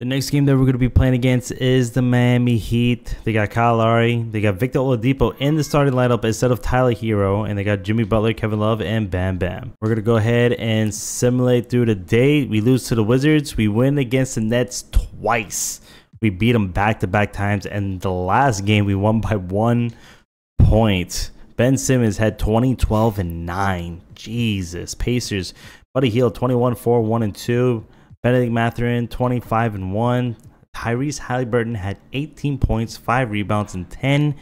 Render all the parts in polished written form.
The next game that we're going to be playing against is the Miami Heat. They got Kyle Lowry. They got Victor Oladipo in the starting lineup instead of Tyler Herro. And they got Jimmy Butler, Kevin Love, and Bam Bam. We're going to go ahead and simulate through the day. We lose to the Wizards. We win against the Nets twice. We beat them back-to-back times. And the last game, we won by 1 point. Ben Simmons had 20, 12, and 9. Jesus. Pacers. Buddy Hield, 21, 4, 1, and 2. Bennedict Mathurin, 25 and 1. Tyrese Haliburton had 18 points, 5 rebounds, and 10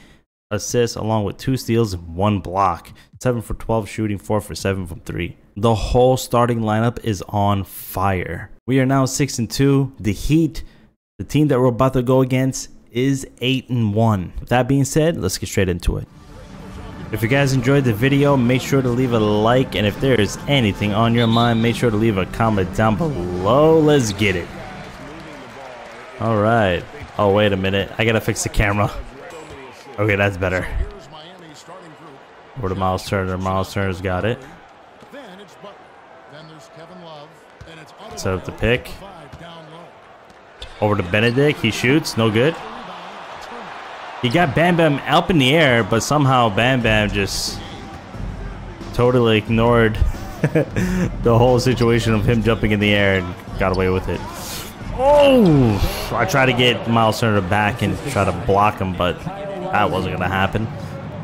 assists, along with 2 steals and 1 block. 7 for 12 shooting, 4 for 7 from 3. The whole starting lineup is on fire. We are now 6 and 2. The Heat, the team that we're about to go against, is 8 and 1. With that being said, let's get straight into it. If you guys enjoyed the video, make sure to leave a like, and if there is anything on your mind, make sure to leave a comment down below. Let's get it. All right. Oh, wait a minute. I got to fix the camera. Okay, that's better. Over to Myles Turner. Myles Turner's got it. Set up the pick. Over to Bennedict. He shoots. No good. He got Bam Bam up in the air, but somehow Bam Bam just totally ignored the whole situation of him jumping in the air and got away with it. Oh! I tried to get Myles Turner back and try to block him, but that wasn't going to happen.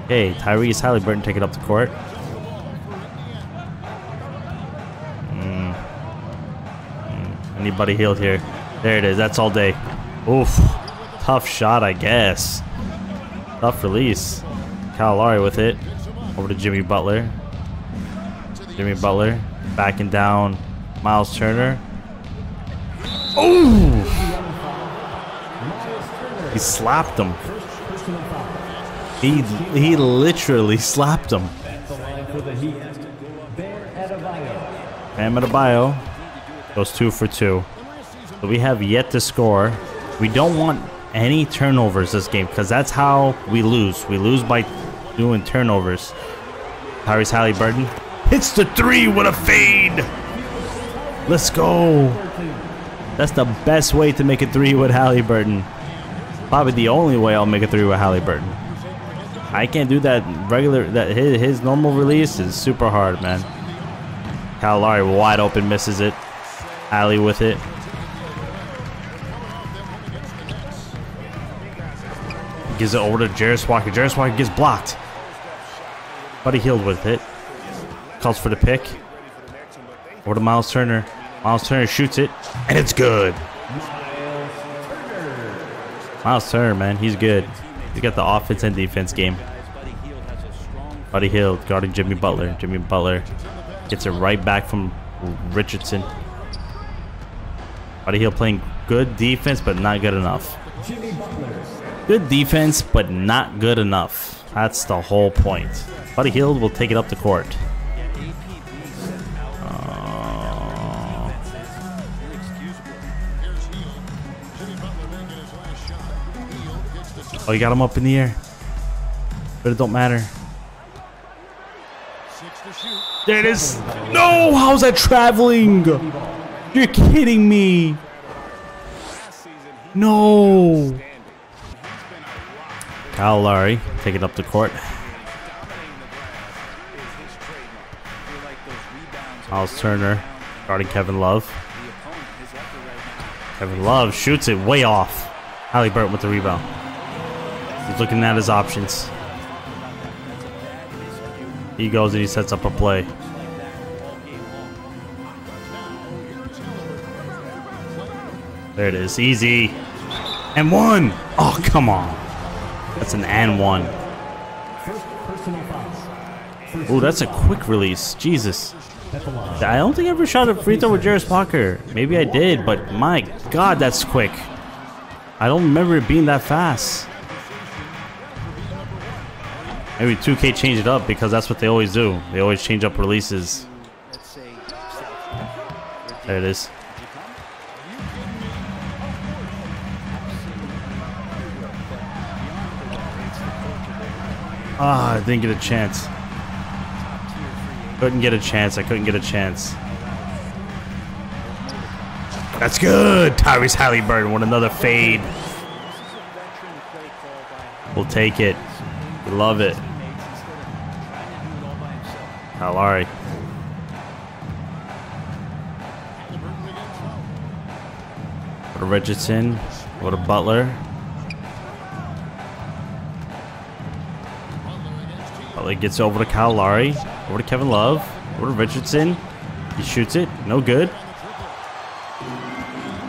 Okay, Tyrese Haliburton taking up the court. Anybody healed here? There it is. That's all day. Oof. Tough shot, I guess. Tough release. Kyle Lowry with it. Over to Jimmy Butler. Jimmy Butler backing down Myles Turner. Oh! He slapped him. He literally slapped him. Bam Adebayo goes 2 for 2. So we have yet to score. We don't want any turnovers this game, because that's how we lose. We lose by doing turnovers. Tyrese Haliburton hits the 3 with a fade. Let's go. That's the best way to make a 3 with Haliburton. Probably the only way I'll make a 3 with Haliburton. I can't do that regular. That his normal release is super hard, man. Kyle Lowry wide open, misses it. Alley with it. Gives it over to Jarace Walker. Jarace Walker gets blocked. Buddy Hield with it. Calls for the pick. Over to Myles Turner. Myles Turner shoots it, and it's good. Myles Turner, man, he's good. He's got the offense and defense game. Buddy Hield guarding Jimmy Butler. Jimmy Butler gets it right back from Richardson. Buddy Hield playing good defense, but not good enough. Good defense, but not good enough. That's the whole point. Buddy Hield will take it up the court. Oh, you got him up in the air. But it don't matter. There it is. No, how's that traveling? You're kidding me. No. Kyle Lowry taking up the court. Myles Turner guarding Kevin Love. Kevin Love shoots it way off. Haliburton with the rebound. He's looking at his options. He goes and he sets up a play. There it is. Easy. And 1. Oh, come on. That's an and 1. Oh, that's a quick release. Jesus. I don't think I ever shot a free throw with Jarace Walker. Maybe I did, but my God, that's quick. I don't remember it being that fast. Maybe 2K changed it up, because that's what they always do. They always change up releases. There it is. Ah, I didn't get a chance. Couldn't get a chance. I couldn't get a chance. That's good. Tyrese Haliburton with another fade. We'll take it. We love it. Kyle Lowry. Go to Richardson. Go to Butler. Butler gets over to Kyle Lowry. Over to Kevin Love. Over to Richardson. He shoots it. No good.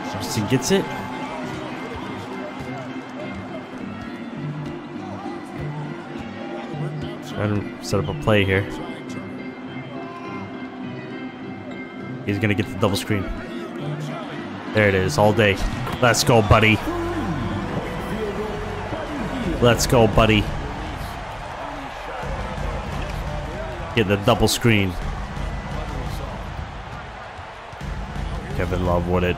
Richardson gets it. Trying to set up a play here. He's going to get the double screen. There it is. All day. Let's go, buddy. Let's go, buddy. Get the double screen. Kevin Love with it.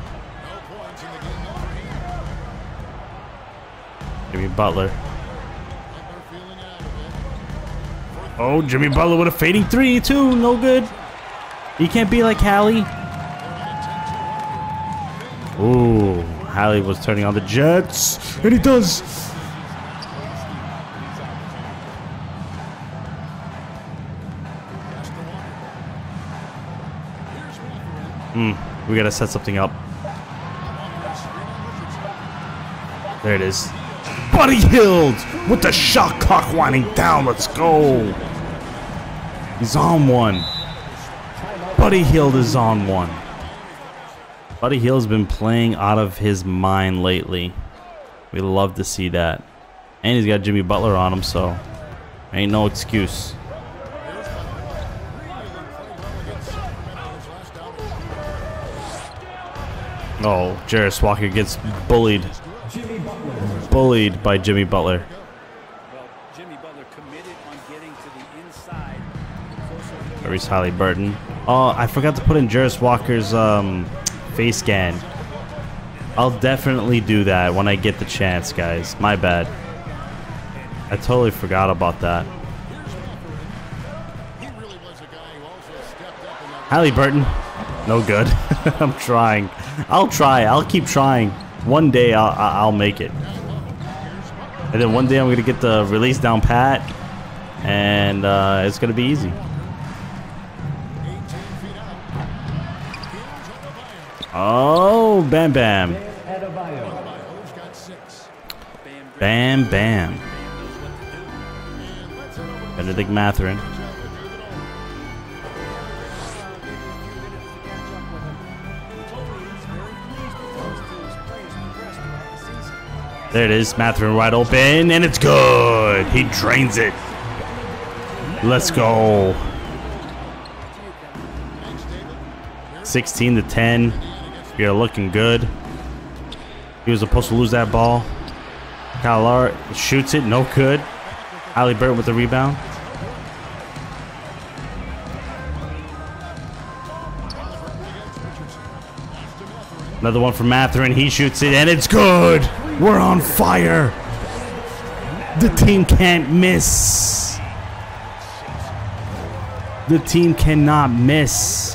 Jimmy Butler. Oh, Jimmy Butler with a fading three, too. No good. You can't be like Hallie. Ooh, Hallie was turning on the Jets. And he does. We gotta set something up. There it is. Buddy Hield with the shot clock winding down. Let's go. He's on one. Buddy Hield is on one. Buddy Hield's been playing out of his mind lately. We love to see that. And he's got Jimmy Butler on him, so ain't no excuse. Oh, Jarace Walker gets bullied. Bullied by Jimmy Butler. Tyrese Haliburton. Oh, I forgot to put in Jarace Walker's face scan. I'll definitely do that when I get the chance, guys. My bad. I totally forgot about that. Haliburton. No good. I'm trying. I'll try. I'll keep trying. One day I'll make it. And then one day I'm going to get the release down pat. And it's going to be easy. Oh, Bam Bam. Bam Bam. Bennedict Mathurin. There it is, Mathurin wide open, and it's good. He drains it. Let's go. 16-10. You're looking good. He was supposed to lose that ball. Kyle Lowry shoots it, no good. Haliburton with the rebound. Another one for Mathurin. He shoots it, and it's good. We're on fire. The team can't miss. The team cannot miss.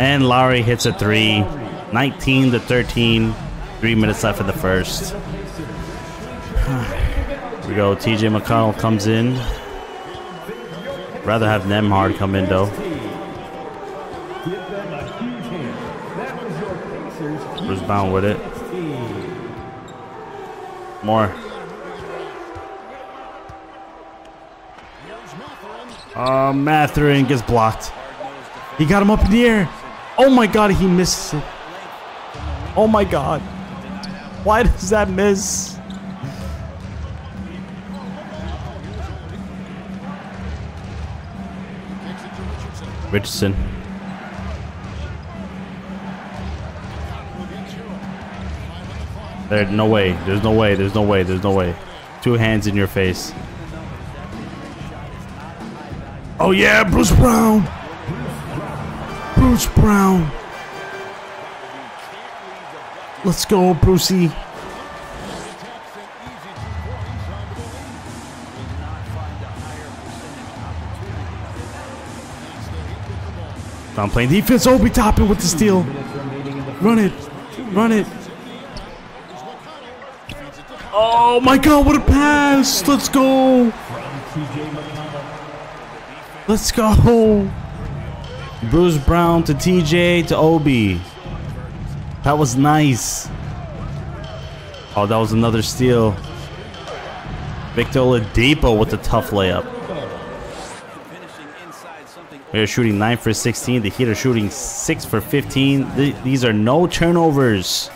And Lowry hits a three. 19-13. 3 minutes left in the first. Here we go. TJ McConnell comes in. Rather have Nemhard come in, though. Bruce Brown with it. More. Mathurin gets blocked. He got him up in the air. Oh my god, he misses it. Oh my god. Why does that miss? Richardson. There's no way. There's no way. There's no way. There's no way. Two hands in your face. Oh, yeah. Bruce Brown. Bruce Brown. Let's go, Brucey. Brown playing defense. Obi Toppin with the steal. Run it. Run it. Oh my God, what a pass. Let's go. Let's go. Bruce Brown to TJ to Obi. That was nice. Oh, that was another steal. Victor Oladipo with a tough layup. We're shooting 9 for 16. The Heat are shooting 6 for 15. These are no turnovers.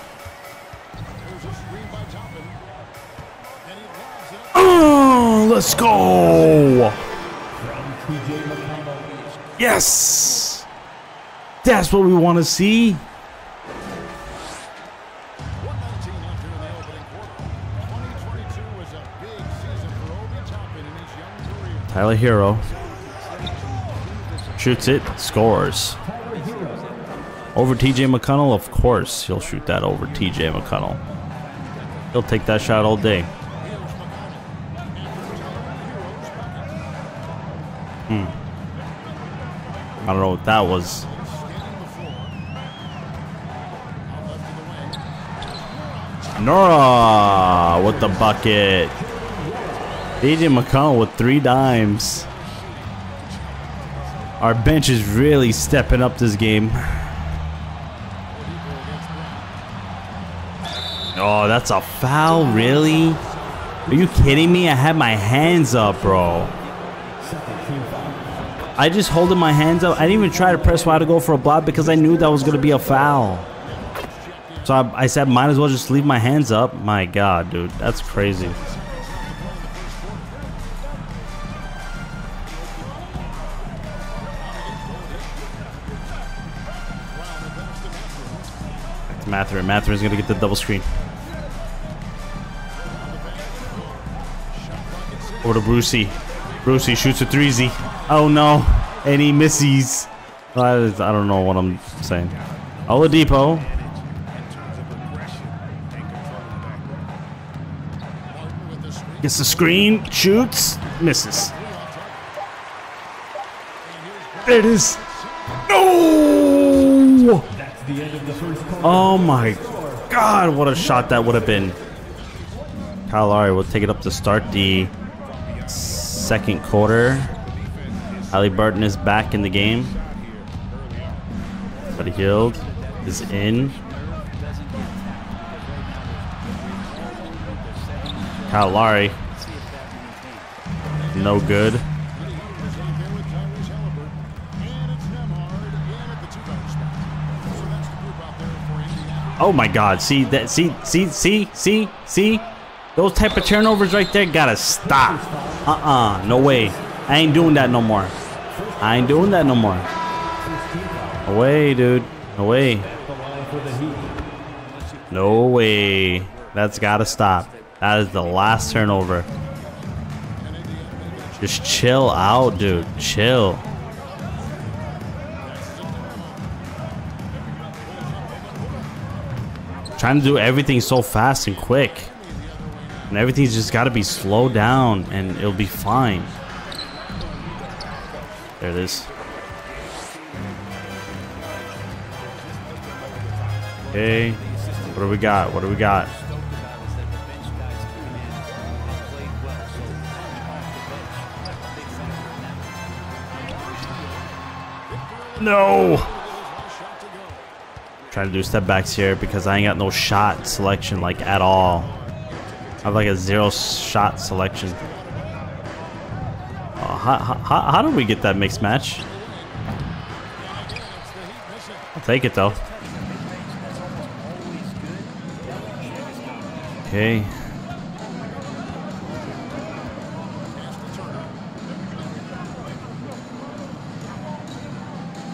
Oh, let's go. Yes. That's what we want to see. Tyler Herro shoots it, scores. Over TJ McConnell, of course. He'll shoot that over TJ McConnell. He'll take that shot all day. I don't know what that was. Nora with the bucket. TJ McConnell with 3 dimes. Our bench is really stepping up this game. Oh, that's a foul, really? Are you kidding me? I had my hands up, bro. I just holded my hands up. I didn't even try to press Y to go for a block because I knew that was going to be a foul. So I said, might as well just leave my hands up. My God, dude, that's crazy. Mathurin. Mathurin's gonna get the double screen. Over to Brucey. Brucey shoots a 3-Z. Oh no, and he misses. I don't know what I'm saying. Oladipo. Gets the screen, shoots, misses. There it is. No! Oh my God, what a shot that would have been. Kyle Lowry will take it up to start the second quarter. Haliburton is back in the game. Buddy Hield is in. Kyle Lowry. No good. Oh my God! See that? See? Those type of turnovers right there gotta stop. No way. I ain't doing that no more. No way, dude. No way. No way. That's gotta stop. That is the last turnover. Just chill out, dude. Chill. Trying to do everything so fast and quick, and everything's just got to be slowed down and it'll be fine. There it is. Okay, what do we got? No! Trying to do step backs here because I ain't got no shot selection, like, at all. I have like a 0 shot selection. Oh, how did we get that mixed match? I'll take it though. Okay.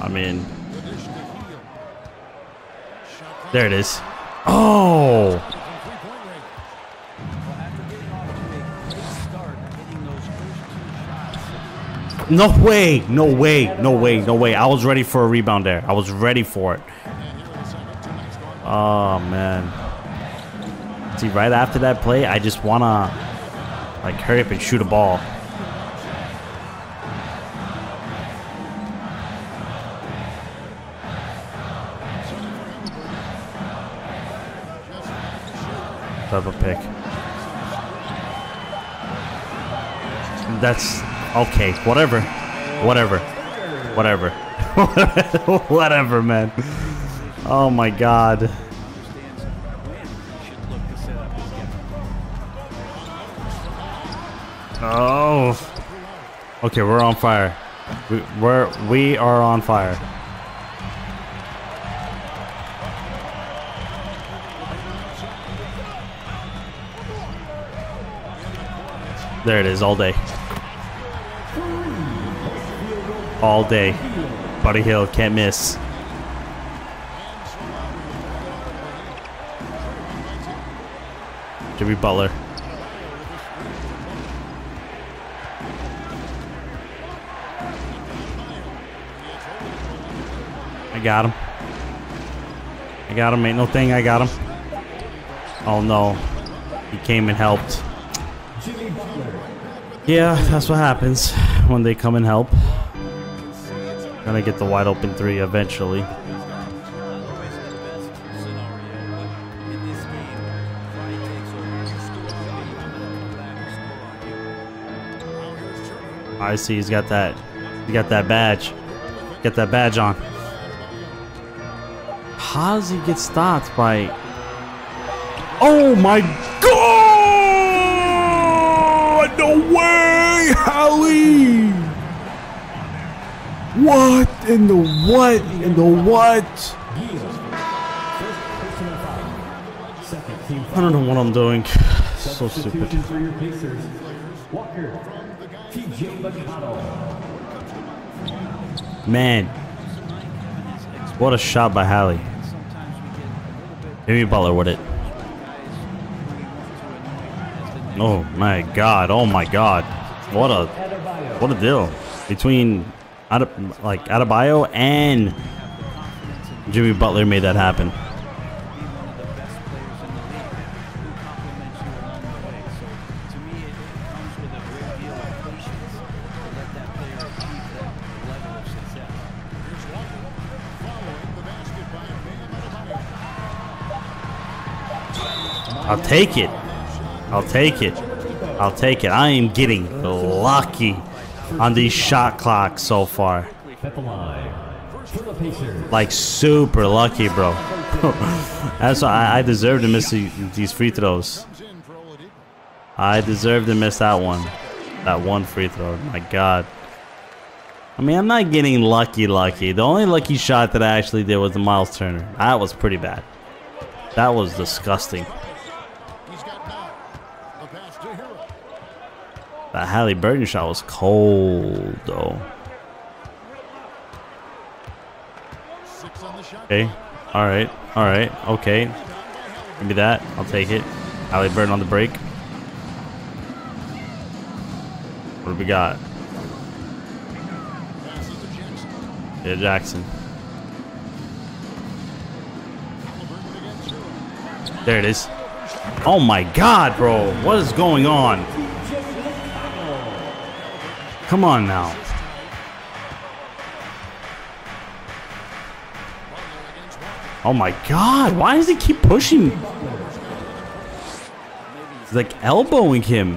I mean, there it is. Oh! No way! No way! No way! No way! I was ready for a rebound there. I was ready for it. Oh man! See, right after that play, I just wanna like hurry up and shoot a ball. of a pick. That's okay. Whatever. Whatever, man. Oh my God. Oh. Okay, we're on fire. We are on fire. There it is, all day. All day. Buddy Hield can't miss. Jimmy Butler. I got him. Ain't no thing. I got him. Oh no. He came and helped. Yeah, that's what happens when they come and help. Gonna get the wide open three eventually. I see he's got that. He got that badge. Get that badge on. How does he get stopped by? Oh my God! No way, Hali! What in the what? I don't know what I'm doing. So stupid. For your Pacers, Walker, TJ McConnell. Man, what a shot by Hali. Jimmy Butler with it. Oh my God! Oh my God! What a deal between. Adebayo and Jimmy Butler made that happen. I'll take it. I am getting lucky on these shot clocks so far. Like super lucky, bro. That's why I deserve to miss these free throws. I deserve to miss that one. That one free throw. My God. I mean, I'm not getting lucky. The only lucky shot that I actually did was the Myles Turner. That was pretty bad. That was disgusting. That Haliburton shot was cold, though. Okay. All right. Okay. Give me that. I'll take it. Haliburton on the break. What do we got? Yeah, Jackson. There it is. Oh my God, bro. What is going on? Come on now. Oh my God, why does he keep pushing? He's like elbowing him.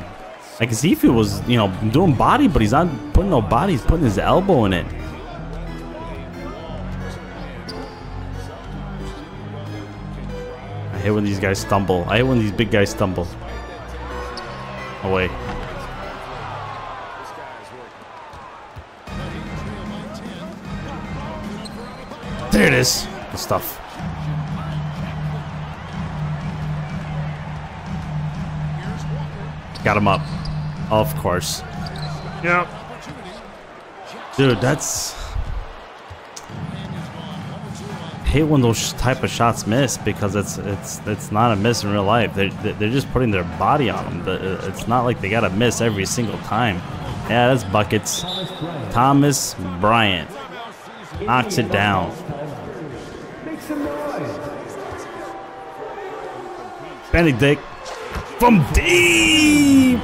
Like his Ezekiel was, you know, doing body, but he's not putting no body, he's putting his elbow in it. I hate when these guys stumble. I hate when these big guys stumble. Oh wait. There it is. Good stuff. Got him up. Of course. Yep. Dude, that's... I hate when those type of shots miss because it's not a miss in real life. They're just putting their body on them. It's not like they gotta miss every single time. Yeah, that's buckets. Thomas Bryant knocks it down. Bennedict from deep.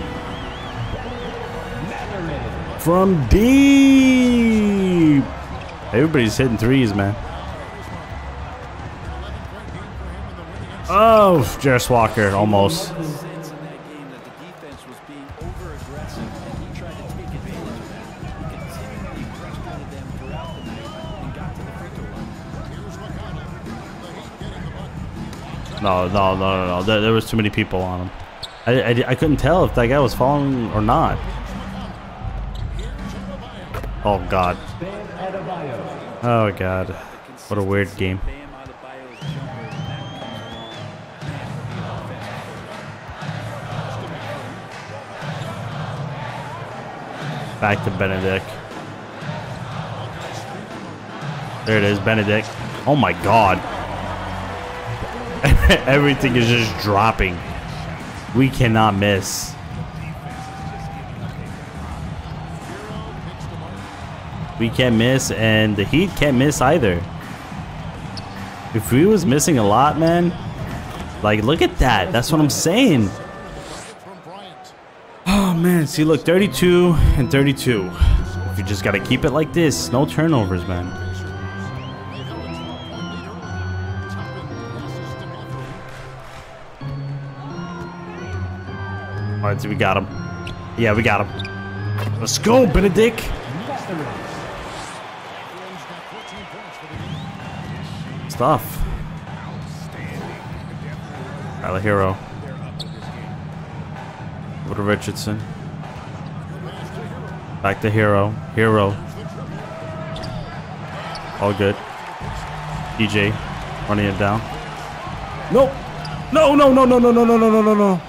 Everybody's hitting threes, man. Oh, Jarace Walker, almost. No. There was too many people on him. I couldn't tell if that guy was falling or not. Oh, God. Oh, God. What a weird game. Back to Bennedict. There it is, Bennedict. Oh, my God. Everything is just dropping. We cannot miss. We can't miss, and the Heat can't miss either. If we was missing a lot, man, like, look at that. That's what I'm saying. Oh, man. See, look, 32 and 32. If you just got to keep it like this. No turnovers, man. All right, so we got him. Yeah, we got him. Let's go, Bennedict. Stuff. Tyler Herro. Go to Richardson. Back to Herro. All good. DJ running it down. Nope. No.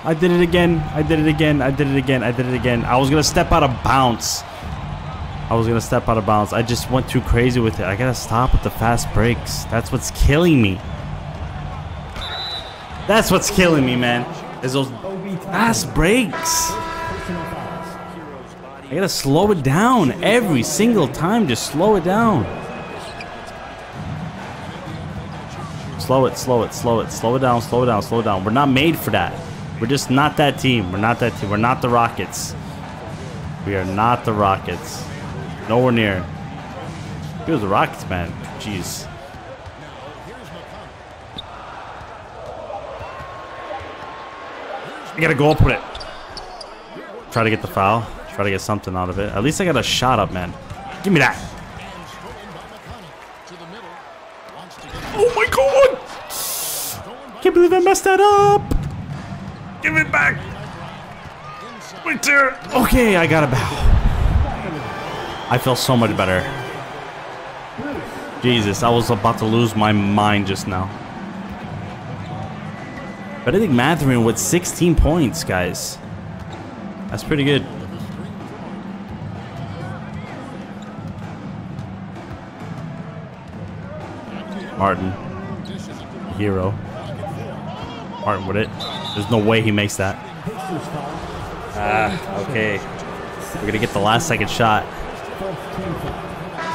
I did it again. I was going to step out of bounds. I just went too crazy with it. I got to stop with the fast breaks. That's what's killing me. That's what's killing me, man. Is those fast breaks. I got to slow it down every single time. Just slow it down. Slow it down. We're not made for that. We're just not that team. We're not the Rockets. Nowhere near. It was the Rockets, man. Jeez. I gotta go up with it. Try to get the foul. Try to get something out of it. At least I got a shot up, man. Give me that. Oh my God! Can't believe I messed that up. Give it back. Wait there. Okay, I got a bow. I feel so much better. Jesus, I was about to lose my mind just now. But I think Mathurin with 16 points, guys. That's pretty good. Martin. Herro. Martin with it. There's no way he makes that. Ah, okay. We're going to get the last second shot.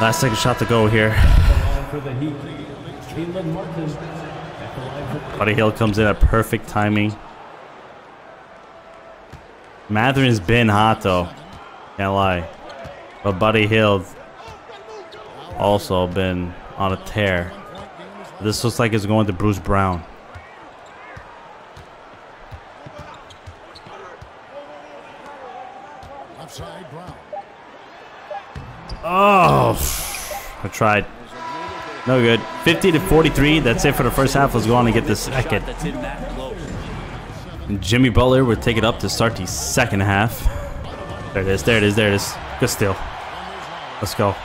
Last second shot to go here. Buddy Hield comes in at perfect timing. Mathurin's been hot, though. Can't lie. But Buddy Hield also been on a tear. This looks like it's going to Bruce Brown. Oh, I tried. No good. 50 to 43. That's it for the first half. Let's go on and get the second. And Jimmy Butler would take it up to start the second half. There it is. Good steal. Let's go.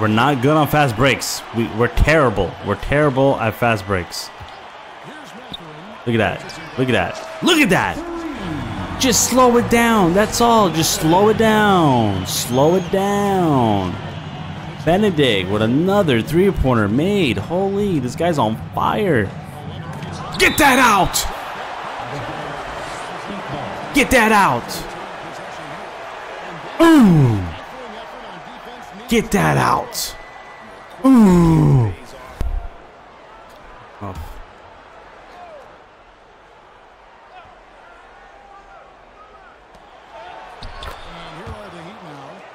We're not good on fast breaks. We're terrible. We're terrible at fast breaks. Look at that. Just slow it down. That's all. Just slow it down. Bennedict with another three-pointer made. Holy, this guy's on fire. Get that out. Ooh. Get that out. Ooh. Oh.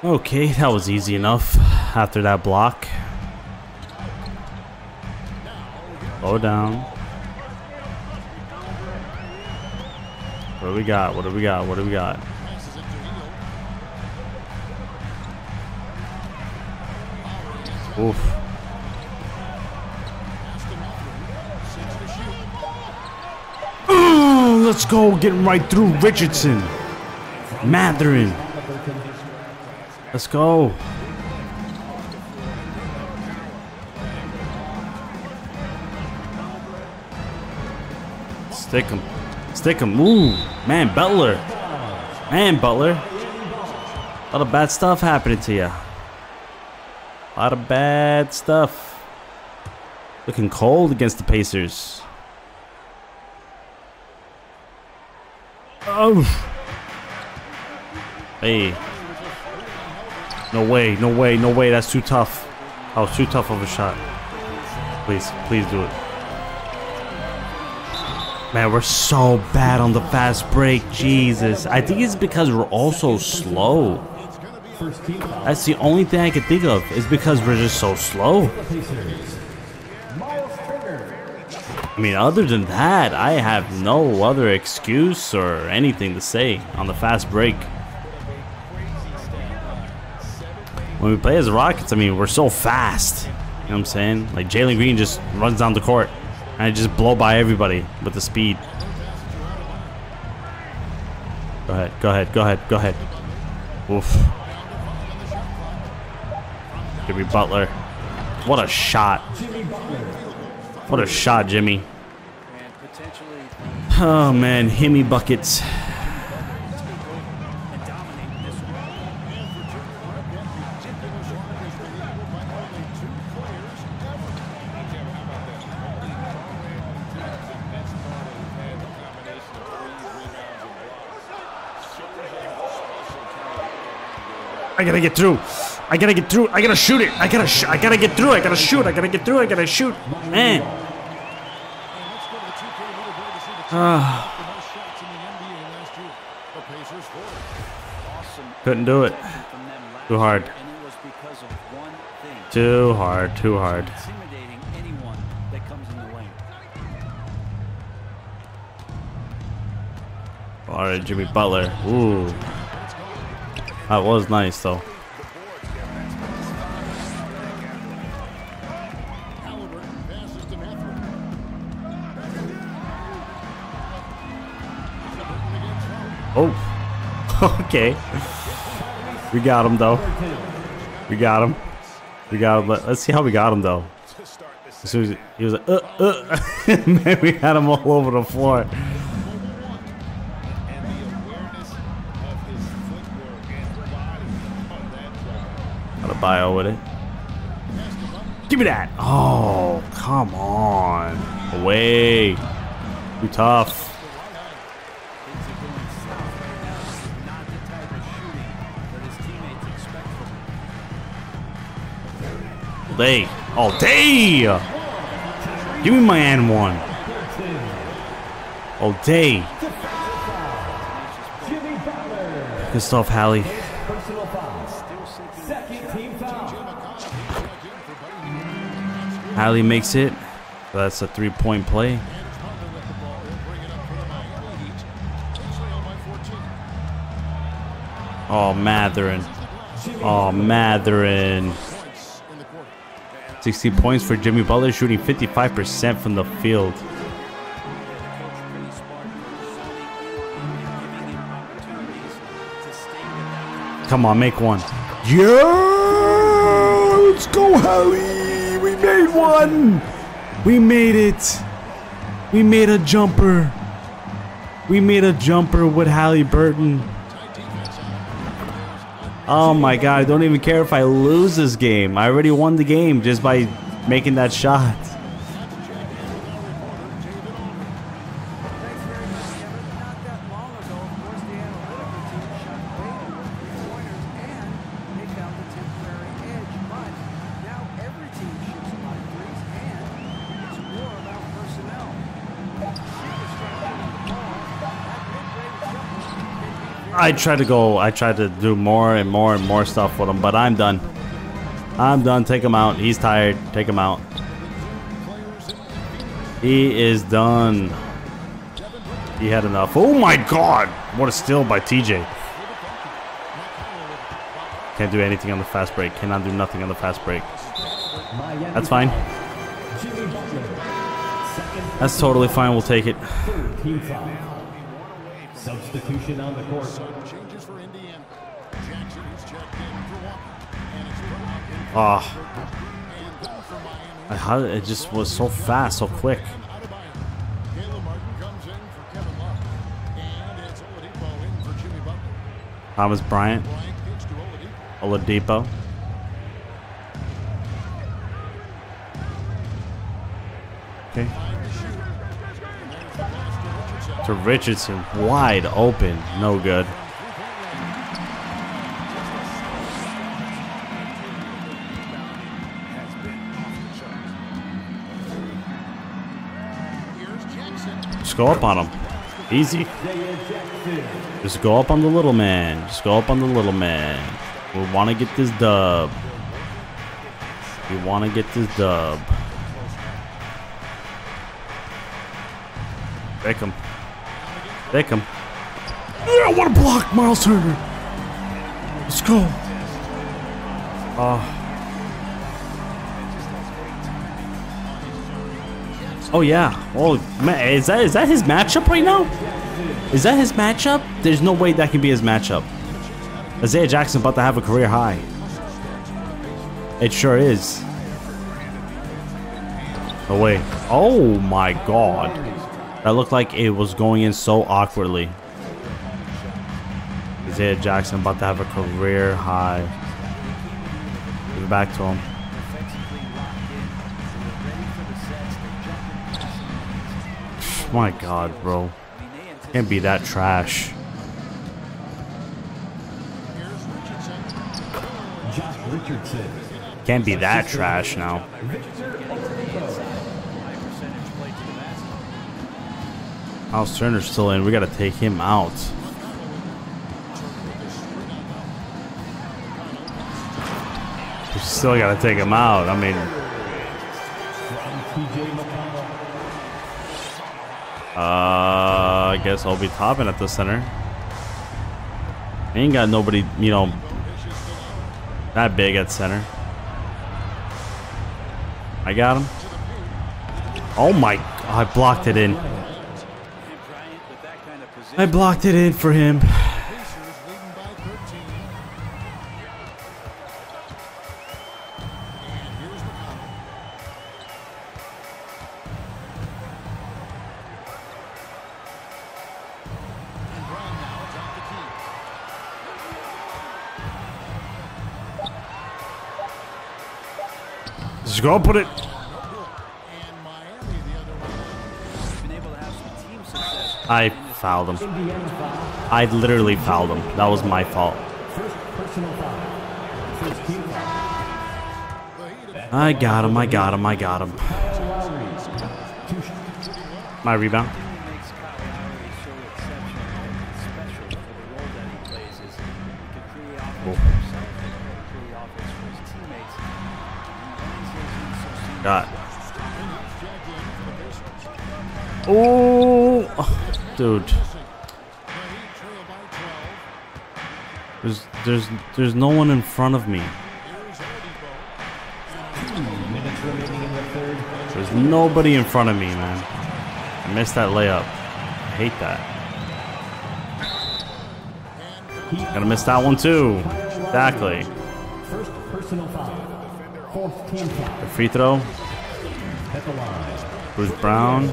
Okay, that was easy enough after that block. Low down. What do we got? What do we got? What do we got? Oof. Ooh, let's go. Getting right through Richardson. Mathurin. Let's go. Stick him. Stick him. Ooh. Man, Butler. Man, Butler. A lot of bad stuff happening to you. A lot of bad stuff. Looking cold against the Pacers. Oh. Hey. No way. No way. No way. That's too tough. That was too tough of a shot. Please. Please do it. Man, we're so bad on the fast break. Jesus. I think it's because we're all so slow. That's the only thing I can think of, is because we're just so slow. I mean, other than that, I have no other excuse or anything to say on the fast break. When we play as Rockets, I mean, we're so fast. You know what I'm saying? Like, Jalen Green just runs down the court and just blow by everybody with the speed. Go ahead, go ahead, go ahead, go ahead. Oof. Jimmy Butler. What a shot. What a shot, Jimmy. Oh, man. Jimmy buckets. I gotta get through. I gotta get through. I gotta shoot it. I gotta get through. I gotta shoot. I gotta get through. I gotta shoot. Man. Couldn't do it. Too hard. Too hard. Too hard. All right, Jimmy Butler. Ooh. That was nice, though. Oh, okay. We got him, though. We got him. We got him. Let's see how we got him, though. He was like, Man, we had him all over the floor. Bio with it. Give me that. Oh, come on. Away. Too tough. All day. All day. Give me my and one. All day. Good stuff, Hallie. Hallie makes it. That's a three-point play. Oh, Mathurin. Oh, Mathurin. 60 points for Jimmy Butler, shooting 55% from the field. Come on, make one. Yeah! Let's go, Hallie! We made one! We made it! We made a jumper! We made a jumper with Haliburton. Oh my god, I don't even care if I lose this game. I already won the game just by making that shot. I tried to do more and more and more stuff with him, but I'm done. I'm done. Take him out. He's tired. Take him out. He is done. He had enough. Oh my God! What a steal by TJ. Can't do anything on the fast break. Cannot do nothing on the fast break. That's fine. That's totally fine. We'll take it. Substitution on the court. Ah, it just was so fast, so quick. Thomas Bryant, Oladipo. Okay. To Richardson, wide open, no good. Just go up on him, easy. Just go up on the little man. Just go up on the little man. We want to get this dub. We want to get this dub. Beckham. Beckham. Yeah, what a block, Myles Turner. Let's go. Oh yeah. Oh man, is that his matchup right now? Is that his matchup? There's no way that can be his matchup. Isaiah Jackson about to have a career high. It sure is. Oh wait. Oh my God. That looked like it was going in so awkwardly. Isaiah Jackson about to have a career high. Give it back to him. My God, bro. Can't be that trash. Can't be that trash now. Myles Turner's still in. We gotta take him out. We still gotta take him out. I mean... I guess Obi Toppin at the center. Ain't got nobody, you know, that big at center. I got him. Oh my, I blocked it in. I blocked it in for him. Just go put it. I fouled him. I literally fouled him. That was my fault. I got him. I got him. I got him. My rebound. God. Oh, dude. There's no one in front of me. There's nobody in front of me, man. I missed that layup. I hate that. Gonna miss that one too. Exactly. First personal foul. The free throw. Bruce Brown.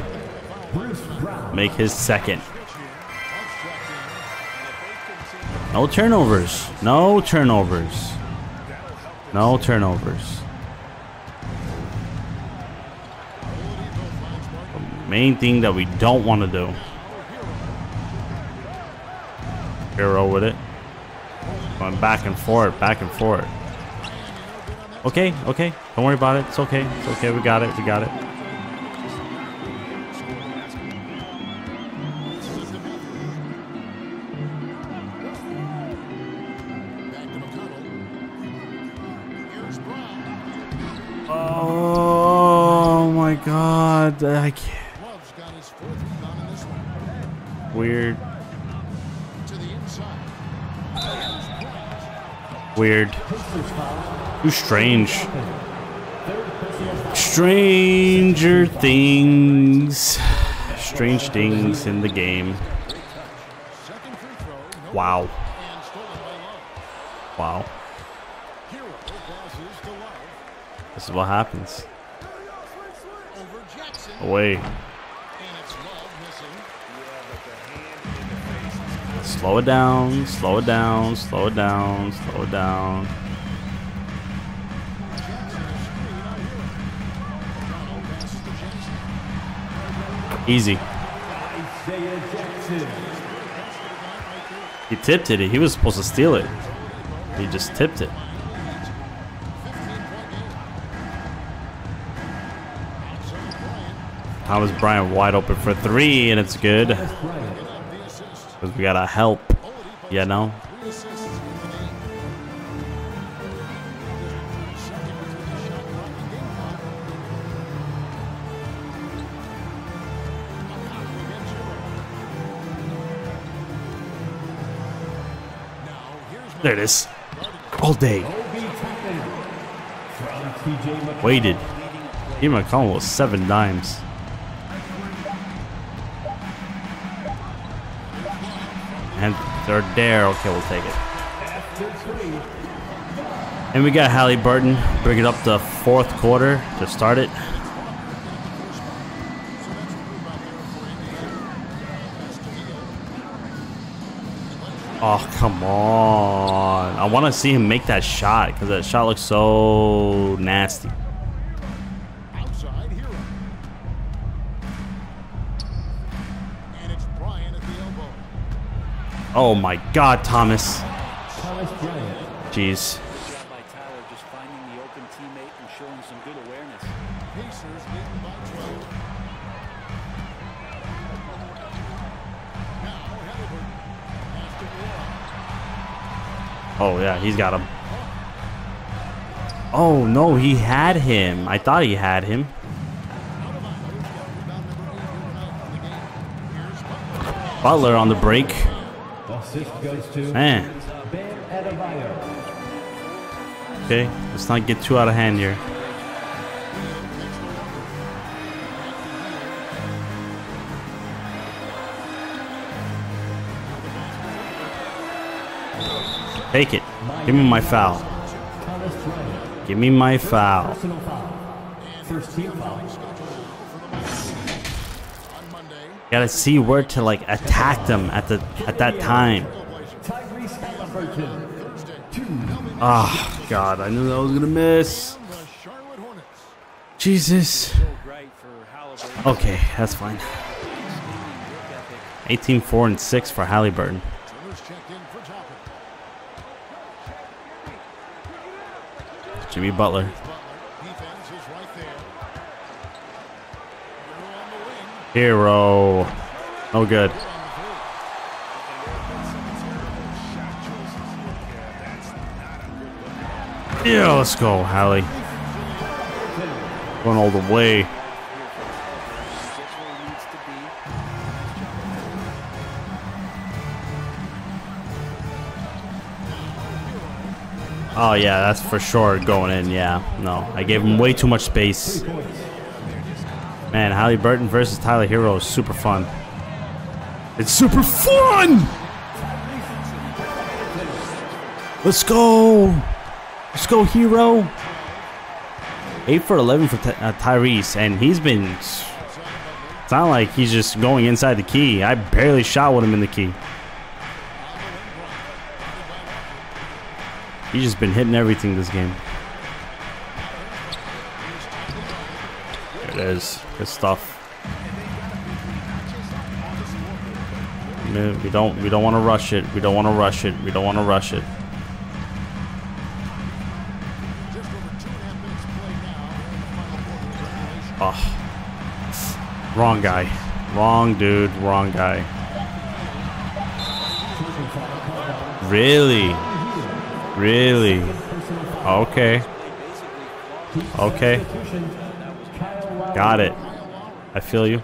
Make his second. No turnovers. No turnovers. No turnovers. The main thing that we don't want to do. Herro with it. Going back and forth. Back and forth. Okay, okay. Don't worry about it. It's okay. It's okay. We got it. We got it. Oh my God. I can't. Love's got his fourth rebound in this one. Weird. To the inside. Weird. Too strange. Stranger things. Strange things in the game. Wow. Wow. This is what happens. Away. Slow it down. Slow it down. Slow it down. Slow it down. Easy. He tipped it. He was supposed to steal it. He just tipped it. Thomas Bryant wide open for three, and it's good. Because we gotta help, you know? There it is. All day. Waited. TJ McConnell was 7 dimes. And they're there. Okay, we'll take it. And we got Haliburton. Bring it up to 4th quarter to start it. Oh, come on. I want to see him make that shot because that shot looks so nasty. Outside Hero. And it's Bryant at the elbow. Oh my God, Thomas. Jeez. Oh, yeah, he's got him. Oh, no, he had him. I thought he had him. Butler on the break. Man. Okay, let's not get too out of hand here. Take it. Give me my foul. Give me my foul. Gotta see where to like attack them at that time. Oh God, I knew that I was gonna miss. Jesus. Okay, that's fine. 18-4-6 for Haliburton. Jimmy Butler. Hero. No good. Yeah, let's go, Halley. Going all the way. Oh yeah, that's for sure going in, yeah. No, I gave him way too much space. Man, Haliburton versus Tyler Herro is super fun. It's super fun! Let's go! Let's go, Herro! 8 for 11 for Tyrese, and he's been... It's not like he's just going inside the key. I barely shot with him in the key. He's just been hitting everything this game. There it is. Good stuff. We don't want to rush it. We don't want to rush it. We don't want to rush it. Oh. Wrong guy. Wrong dude. Wrong guy. Really? Really? Okay. Okay. Got it. I feel you.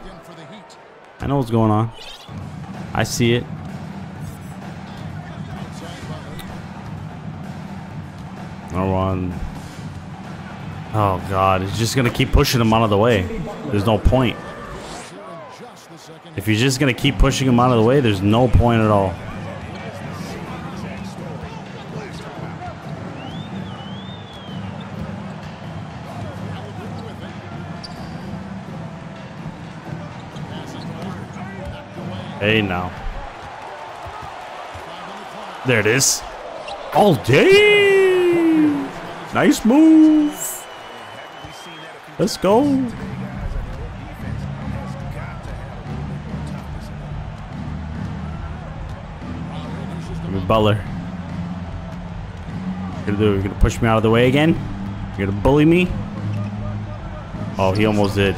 I know what's going on. I see it. Oh, God. He's just going to keep pushing him out of the way. There's no point. If you're just going to keep pushing him out of the way, there's no point at all. Hey, now. There it is. All day. Nice move. Let's go. Jimmy Butler. You're gonna push me out of the way again? You're gonna bully me? Oh, he almost did.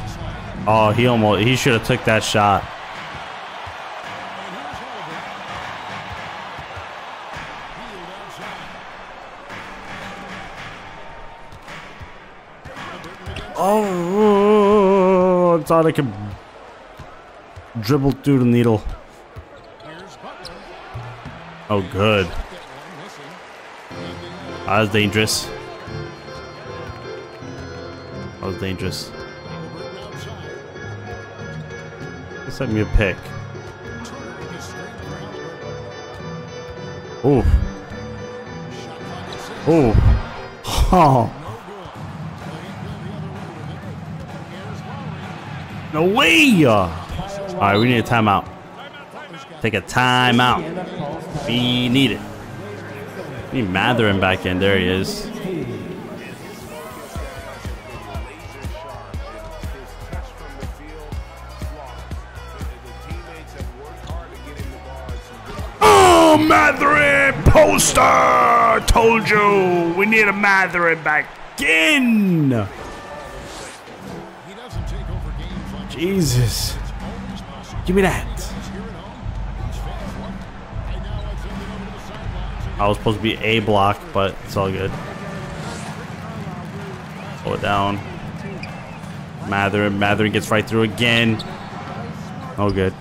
Oh, he should have took that shot. Oh, I thought I could dribble through the needle. Oh, good. That was dangerous. That was dangerous. He sent me a pick. Ooh. Ooh. Oh. No way! Alright, we need a timeout. Take a timeout. We need it. We need Mathurin back in. There he is. Oh, Mathurin poster! Told you! We need a Mathurin back in! Jesus. Give me that. I was supposed to be A block, but it's all good. Slow it down. Mathurin. Mathurin gets right through again. Oh, good.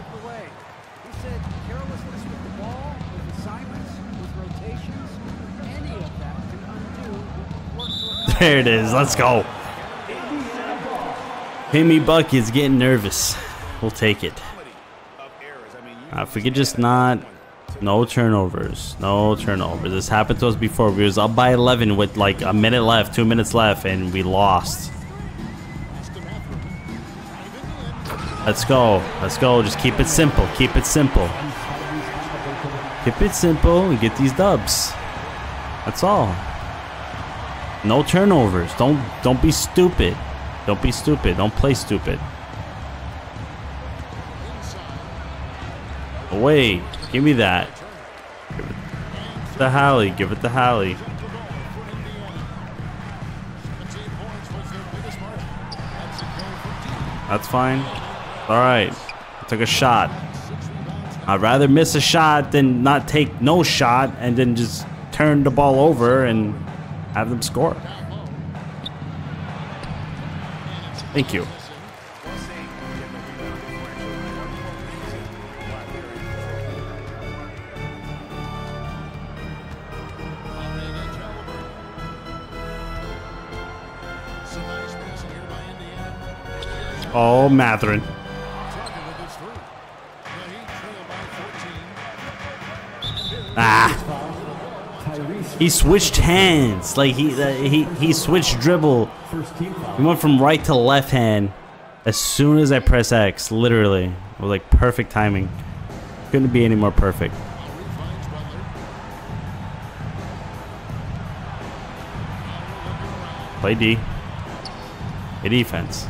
There it is. Let's go. Jimmy Buck is getting nervous. We'll take it. If we could just not... No turnovers. No turnovers. This happened to us before. We was up by 11 with like a minute left, 2 minutes left, and we lost. Let's go. Let's go. Just keep it simple. Keep it simple. Keep it simple and get these dubs. That's all. No turnovers. Don't be stupid. Don't be stupid. Don't play stupid. Away. Give me that. Give it to Halley. Give it to Halley. That's fine. Alright. I took a shot. I'd rather miss a shot than not take no shot and then just turn the ball over and have them score. Thank you. Oh, Mathurin. Ah. He switched hands, like he switched dribble. He went from right to left hand as soon as I press X. Literally, it was like perfect timing. Couldn't be any more perfect. Play D. A defense.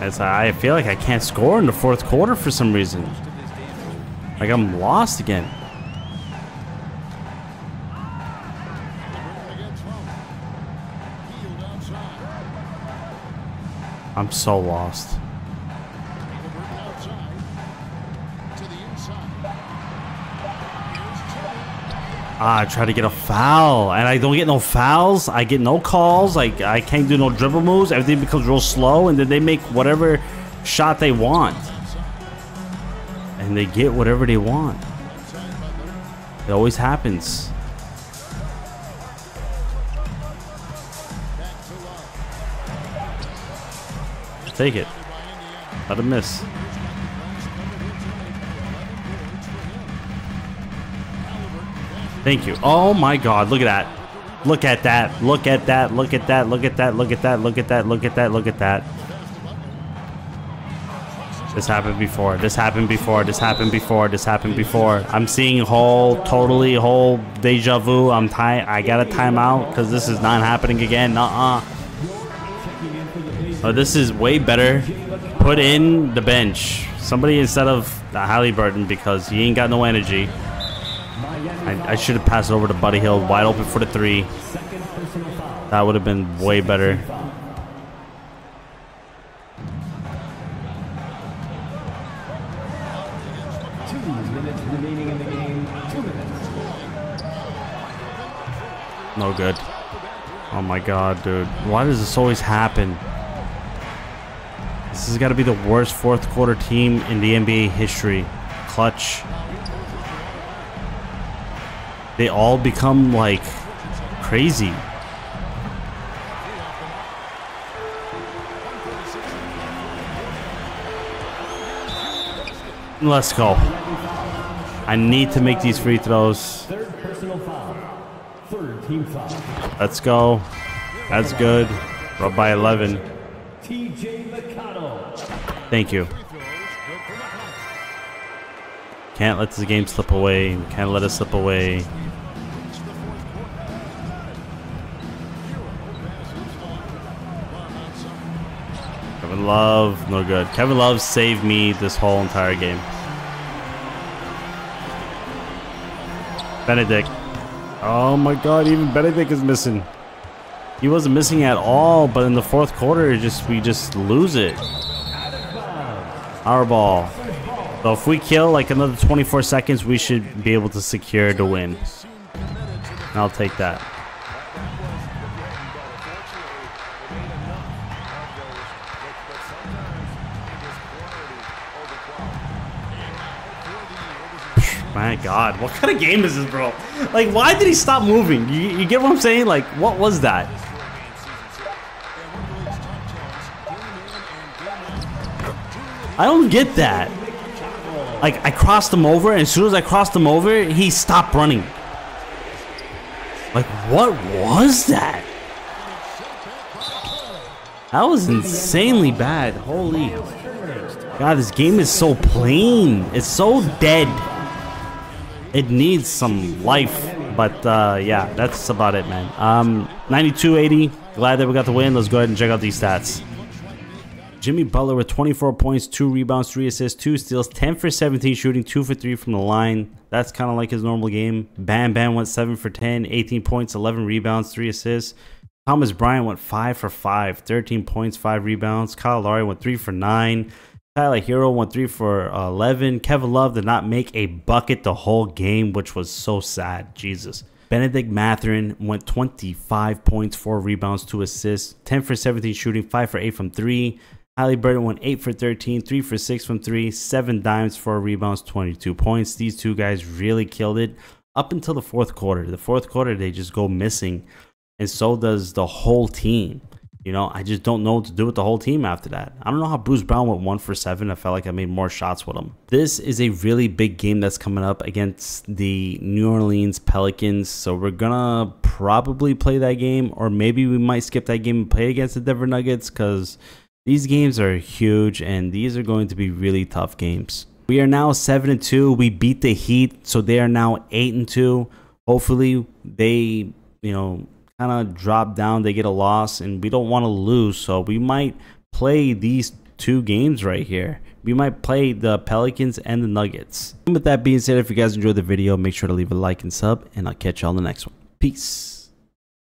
As I feel like I can't score in the fourth quarter for some reason. Like I'm lost again. I'm so lost. I try to get a foul, and I don't get no fouls. I get no calls. I can't do no dribble moves. Everything becomes real slow, and then they make whatever shot they want. And they get whatever they want. It always happens. Take it. Let him miss. Thank you. Oh my God, look at that. Look at that. Look at that. Look at that. Look at that. Look at that. Look at that. Look at that. Look at that. This happened before. This happened before. This happened before. This happened before. I'm seeing totally deja vu. I got a timeout because this is not happening again. Oh, this is way better. Put in the bench. Somebody instead of Haliburton because he ain't got no energy. I should have passed it over to Buddy Hield, wide open for the three. That would have been way better. No good. Oh my God, dude. Why does this always happen? This has got to be the worst fourth quarter team in the NBA history. Clutch. They all become like crazy. Let's go. I need to make these free throws. Third personal foul. Third team foul. Let's go. That's good. We're up by 11. TJ McConnell. Thank you. Can't let this game slip away. Can't let it slip away. Kevin Love, no good. Kevin Love saved me this whole entire game. Bennedict. Oh my God, even Bennedict is missing. He wasn't missing at all, but in the fourth quarter, we just lose it. Our ball. So if we kill like another 24 seconds, we should be able to secure the win. And I'll take that. My God, what kind of game is this, bro? Like, why did he stop moving? You get what I'm saying? Like, what was that? I don't get that. Like, I crossed him over, and as soon as I crossed him over, he stopped running. Like, what was that? That was insanely bad. Holy God, this game is so plain. It's so dead. It needs some life. But, yeah, that's about it, man. 92-80. Glad that we got the win. Let's go ahead and check out these stats. Jimmy Butler with 24 points, 2 rebounds, 3 assists, 2 steals, 10 for 17 shooting, 2 for 3 from the line. That's kind of like his normal game. Bam Bam went 7 for 10, 18 points, 11 rebounds, 3 assists. Thomas Bryant went 5 for 5, 13 points, 5 rebounds. Kyle Lowry went 3 for 9. Tyler Herro went 3 for 11. Kevin Love did not make a bucket the whole game, which was so sad. Jesus. Bennedict Mathurin went 25 points, 4 rebounds, 2 assists, 10 for 17 shooting, 5 for 8 from 3. Haliburton went 8 for 13, 3 for 6 from 3, 7 dimes, 4 rebounds, 22 points. These two guys really killed it up until the fourth quarter. The fourth quarter, they just go missing, and so does the whole team. You know, I just don't know what to do with the whole team after that. I don't know how Bruce Brown went 1 for 7. I felt like I made more shots with him. This is a really big game that's coming up against the New Orleans Pelicans, so we're going to probably play that game, or maybe we might skip that game and play against the Denver Nuggets because these games are huge, and these are going to be really tough games. We are now 7-2. We beat the Heat, so they are now 8-2. Hopefully, they, you know, kind of drop down. They get a loss, and we don't want to lose, so we might play these two games right here. We might play the Pelicans and the Nuggets. And with that being said, if you guys enjoyed the video, make sure to leave a like and sub, and I'll catch you on the next one. Peace.